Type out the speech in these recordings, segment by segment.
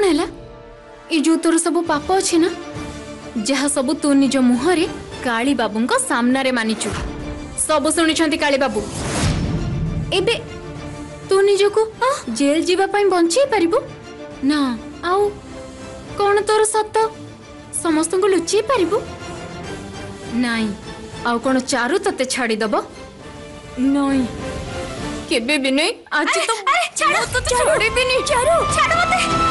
कौन है ये जो तोर सब पाप अच्छे ना जहा सब तू निज मुहरे काली बाबू को सामना रे मानिचु सब शुणी काली बाबू एबे तू निज को जेल जीवाई बचे पारू ना आउ कौन तोर सत समस्त को लुचि पारू नाई आउ कौन चारू ते छाड़ीदब नहीं केबे भी नहीं आज तो चारू तो छोड़े भी नहीं चारू छाड़ मते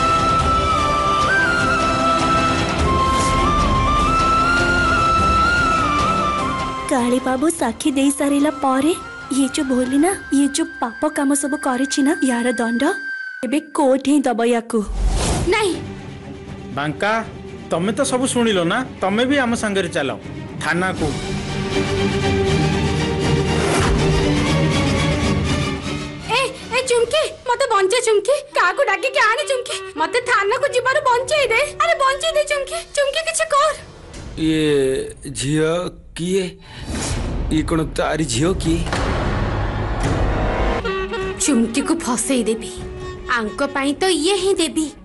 काली बाबू साखी देई सारेला पारे ये जो बोली ना ये जो पाप काम सब करिछि ना यार दंड एबे कोठे दब याकू नहीं बांका तमे तो सब सुनिलो ना तमे भी हम संग रे चलो थाना को ए चुमकी मते बंचे चुमकी का को डाके के आने चुमकी मते थाना को जिबारो बंचे दे अरे बंचे दे चुमकी चुमकी किछ कर ये झियो किए ई कोन तारी झियो की चुमकी को फसे देबी आंको पाई तो ये ही देबी